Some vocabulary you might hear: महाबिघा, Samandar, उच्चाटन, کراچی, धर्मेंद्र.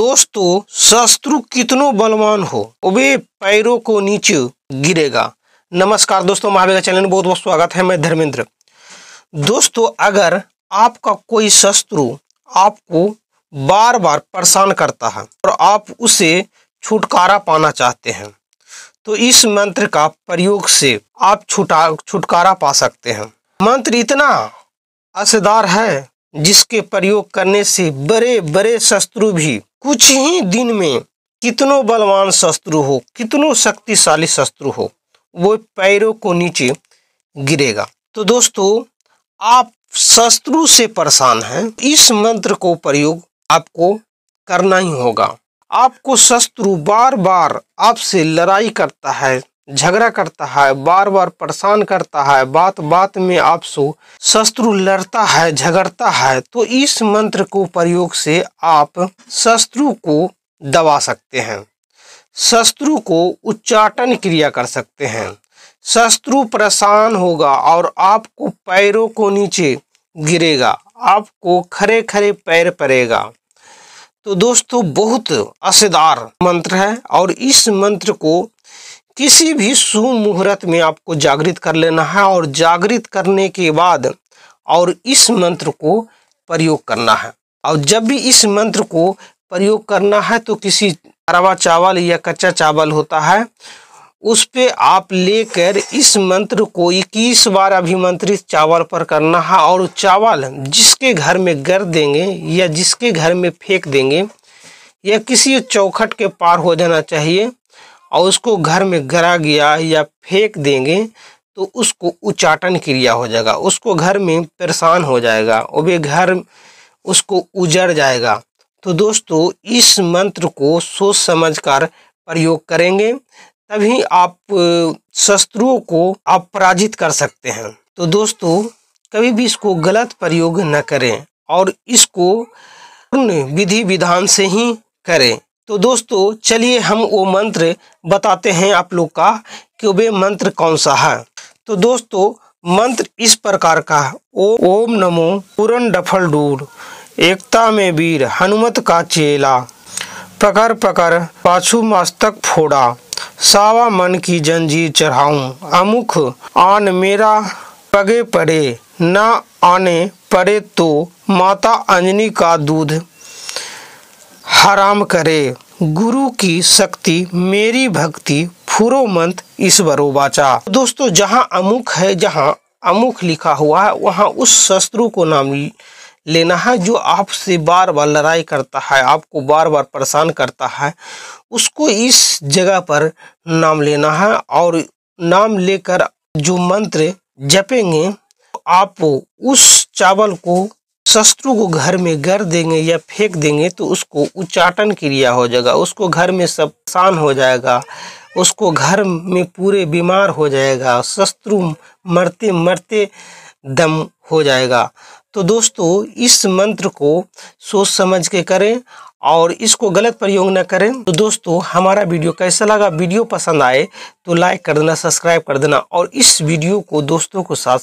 दोस्तों शत्रु कितनो बलवान हो वे पैरों को नीचे गिरेगा। नमस्कार दोस्तों, महाबिघा चैनल में बहुत बहुत स्वागत है। मैं धर्मेंद्र। दोस्तों, अगर आपका कोई शत्रु आपको बार बार परेशान करता है और आप उसे छुटकारा पाना चाहते हैं तो इस मंत्र का प्रयोग से आप छुटकारा पा सकते हैं। मंत्र इतना असरदार है जिसके प्रयोग करने से बड़े बड़े शत्रु भी कुछ ही दिन में कितनों बलवान शत्रु हो, कितनों शक्तिशाली शत्रु हो, वो पैरों को नीचे गिरेगा। तो दोस्तों, आप शत्रु से परेशान हैं, इस मंत्र को प्रयोग आपको करना ही होगा। आपको शत्रु बार बार आपसे लड़ाई करता है, झगड़ा करता है, बार बार परेशान करता है, बात बात में आपसे शत्रु लड़ता है, झगड़ता है, तो इस मंत्र को प्रयोग से आप शत्रु को दबा सकते हैं, शत्रु को उच्चाटन क्रिया कर सकते हैं। शत्रु परेशान होगा और आपको पैरों को नीचे गिरेगा, आपको खरे खरे पैर पड़ेगा। तो दोस्तों, बहुत असरदार मंत्र है और इस मंत्र को किसी भी शुभ मुहूर्त में आपको जागृत कर लेना है और जागृत करने के बाद और इस मंत्र को प्रयोग करना है। और जब भी इस मंत्र को प्रयोग करना है तो किसी अरवा चावल या कच्चा चावल होता है उस पे आप लेकर इस मंत्र को 21 बार अभिमंत्रित चावल पर करना है और चावल जिसके घर में गर देंगे या जिसके घर में फेंक देंगे या किसी चौखट के पार हो जाना चाहिए और उसको घर में गरा गया या फेंक देंगे तो उसको उच्चाटन क्रिया हो जाएगा, उसको घर में परेशान हो जाएगा, वे घर उसको उजड़ जाएगा। तो दोस्तों, इस मंत्र को सोच समझकर प्रयोग करेंगे तभी आप शस्त्रों को आप पराजित कर सकते हैं। तो दोस्तों, कभी भी इसको गलत प्रयोग न करें और इसको पूर्ण विधि विधान से ही करें। तो दोस्तों, चलिए हम वो मंत्र बताते हैं आप लोग का कि वे मंत्र कौन सा है। तो दोस्तों, मंत्र इस प्रकार का है। ओम नमो पूरण डफल डूर एकता में वीर हनुमत का चेला पकड़ पकड़ पाछू मस्तक फोड़ा सावा मन की जंजीर चढ़ाऊं अमुख आन मेरा पगे पड़े ना आने पड़े तो माता अंजनी का दूध हराम करे गुरु की शक्ति मेरी भक्ति फुरो मंत ईश्वरो वाचा। दोस्तों, जहां अमुख है, जहां अमुख लिखा हुआ है वहां उस शत्रु को नाम लेना है जो आपसे बार बार लड़ाई करता है, आपको बार बार परेशान करता है, उसको इस जगह पर नाम लेना है। और नाम लेकर जो मंत्र जपेंगे तो आप उस चावल को शत्रु को घर में गर देंगे या फेंक देंगे तो उसको उच्चाटन क्रिया हो जाएगा, उसको घर में सब परेशान हो जाएगा, उसको घर में पूरे बीमार हो जाएगा, शत्रु मरते मरते दम हो जाएगा। तो दोस्तों, इस मंत्र को सोच समझ के करें और इसको गलत प्रयोग न करें। तो दोस्तों, हमारा वीडियो कैसा लगा, वीडियो पसंद आए तो लाइक कर देना, सब्सक्राइब कर देना और इस वीडियो को दोस्तों के साथ